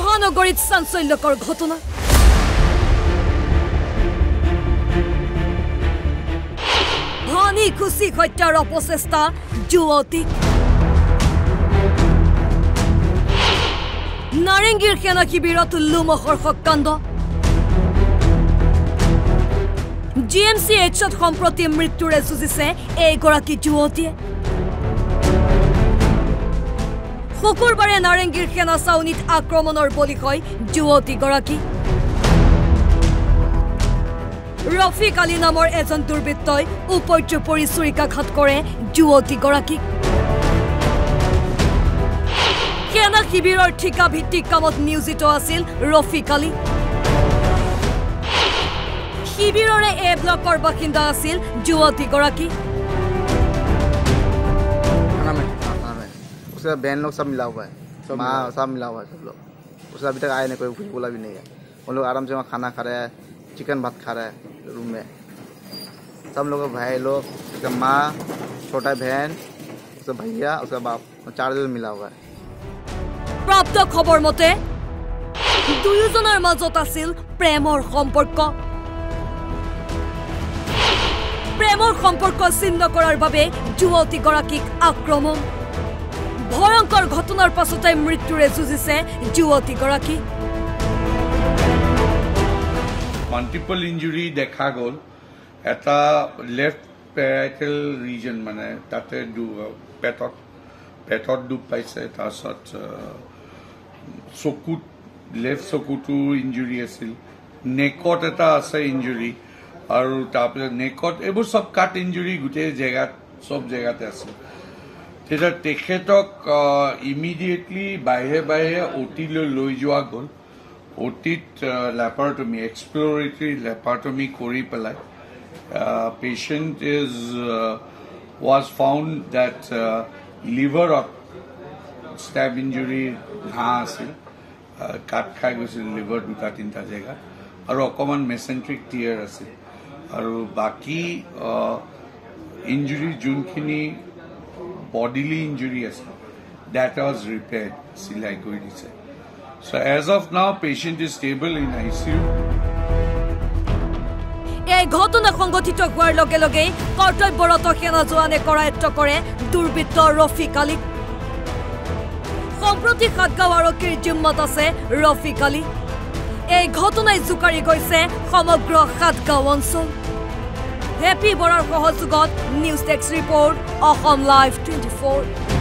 মহানগৰীত চাঞ্চল্যকৰ ঘটনা ভানি খুশি হত্যাৰ অপচেষ্টা যুৱতী নাৰেঙ্গীৰ সেনা শিবিৰত উলুমহৰ্ষক কাণ্ড GMCHত সম্প্ৰতি মৃত্যুৰে যুঁজিছে এগৰাকী যুৱতীয়ে শুকুৰবাৰে নাৰেঙ্গীৰ সেনা চাউনিত আক্ৰমণৰ বলি হয় যুৱতী গৰাকী ৰফিক আলী নামৰ এজন দুৰ্বৃত্তই উপত্যু পৰি ছুৰিকাঘাত কৰে যুৱতী গৰাকী সেনা শিবিৰৰ ঠিকা ভিত্তিক কামত নিয়োজিত আছিল ৰফিক আলী শিবিৰৰে এ ব্লকৰ বাসিন্দা আছিল যুৱতী গৰাকী उसका बहन लोग सब मिला हुआ है, माँ सब मिला हुआ है सब लोग। उसका अभी तक आया नहीं कोई, कुछ बोला भी नहीं है। उन लोग आराम से वहाँ खाना खा रहे हैं, चिकन भात खा रहे हैं रूम में। सब लोग भाई लोग, उसका माँ, छोटा बहन, उसका भैया, उसका बाप, चार लोग मिला हुआ है। प्राप्त खबर मते दुयोजনৰ মাজত আছিল প্ৰেমৰ সম্পৰ্ক। প্ৰেমৰ সম্পৰ্ক ছিন্ন কৰাৰ বাবে যুৱতীগৰাকীক আক্ৰমণ। ভয়ঙ্কৰ ঘটনাৰ পাছতে মৃত্যুৰে যুঁজিছে যুৱতীগৰাকী মাল্টিপল ইনজুৰি দেখা গল এটা লেফট পেৰাইটেল ৰিজন মানে তাতে পেটত ডুব পাইছে তাৰছত চকুত লেফট চকুটো ইনজুৰি আছিল নেকত এটা আছে ইনজুৰি আৰু তাৰপৰা নেকত এবোৰ সব কাট ইনজুরি গুটে জায়গা সব জায়গাতে আছে এটা টেকেটক ইমিডিয়েটলি বাইরে বাইরে ওটিলৈ লৈ যোৱা গল ওটিত ল্যাপাৰটমি এক্সপ্লোৰেটৰি ল্যাপাৰটমি কৰি পেলাই patient is was found that liver stab injury ঘাঁ আছিল কাট খাই গৈছিল লিভাৰ দুটা তিনিটা জেগা আৰু অকণমান মেসেন্ট্ৰিক টিয়াৰ আছিল আৰু বাকি ইঞ্জুৰি যোনখিনি bodily injury as well. That was repaired. So as of now, patient is stable in ICU. এই ঘটনা সংঘটিত হোৱাৰ লগে লগে কৰ্তব্যৰত সেনা জোৱানে কৰায়ত্ব কৰে দুৰ্বৃত্ত ৰফিক আলী সম্প্ৰতি সাতগাঁও আৰক্ষীৰ জিম্মাত আছে ৰফিক আলী এই ঘটনাই জোকাৰি গৈছে সমগ্ৰ সাতগাঁও অঞ্চল Happy Borar Kohol Sugot, News Text Report, Asom Live 24.